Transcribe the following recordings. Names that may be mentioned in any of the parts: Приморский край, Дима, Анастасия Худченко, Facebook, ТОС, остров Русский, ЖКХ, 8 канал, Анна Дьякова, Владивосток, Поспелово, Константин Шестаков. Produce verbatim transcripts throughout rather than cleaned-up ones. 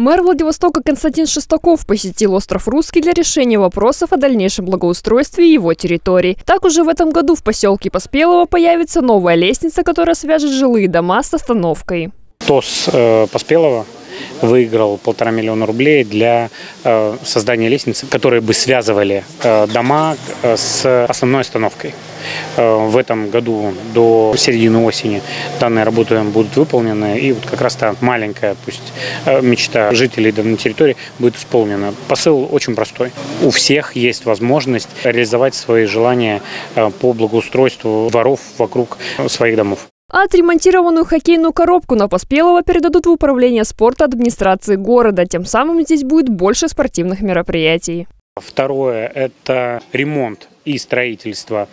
Мэр Владивостока Константин Шестаков посетил остров Русский для решения вопросов о дальнейшем благоустройстве его территории. Так уже в этом году в поселке Поспелово появится новая лестница, которая свяжет жилые дома с остановкой. ТОС Поспелово выиграл полтора миллиона рублей для создания лестницы, которые бы связывали дома с основной остановкой. В этом году до середины осени данные работы будут выполнены, и вот как раз та маленькая, пусть мечта жителей данной территории будет исполнена. Посыл очень простой. У всех есть возможность реализовать свои желания по благоустройству дворов вокруг своих домов. А отремонтированную хоккейную коробку на Поспелово передадут в управление спорта администрации города. Тем самым здесь будет больше спортивных мероприятий. Второе – это ремонт и строительство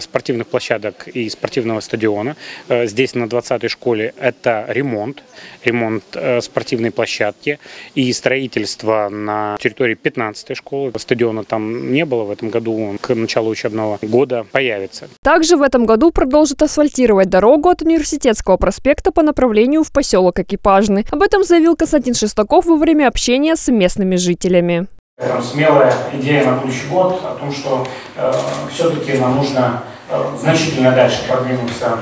спортивных площадок и спортивного стадиона. Здесь на двадцатой школе это ремонт, ремонт спортивной площадки и строительство на территории пятнадцатой школы. Стадиона там не было в этом году, он к началу учебного года появится. Также в этом году продолжат асфальтировать дорогу от Университетского проспекта по направлению в поселок Экипажный. Об этом заявил Константин Шестаков во время общения с местными жителями. Там смелая идея на будущий год о том, что э, все-таки нам нужно э, значительно дальше продвинуться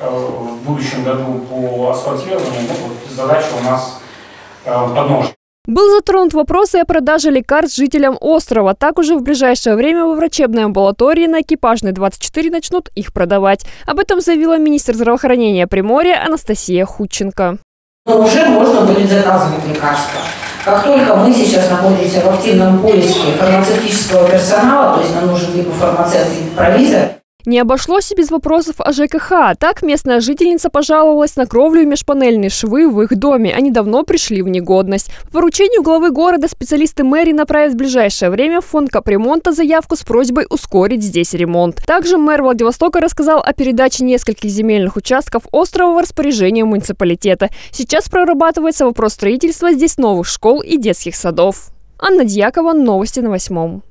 э, в будущем году по асфальтированию. Ну, вот задача у нас э, подножная. Был затронут вопрос и о продаже лекарств жителям острова. Так уже в ближайшее время во врачебной амбулатории на Экипажной двадцать четыре начнут их продавать. Об этом заявила министр здравоохранения Приморья Анастасия Худченко. Но уже можно будет заказывать лекарства. Как только мы сейчас находимся в активном поиске фармацевтического персонала, то есть нам нужен либо фармацевт, либо провизор. Не обошлось и без вопросов о ЖКХ. Так местная жительница пожаловалась на кровлю и межпанельные швы в их доме. Они давно пришли в негодность. По поручению главы города специалисты мэрии направят в ближайшее время в фонд капремонта заявку с просьбой ускорить здесь ремонт. Также мэр Владивостока рассказал о передаче нескольких земельных участков острова в распоряжение муниципалитета. Сейчас прорабатывается вопрос строительства здесь новых школ и детских садов. Анна Дьякова, новости на восьмом.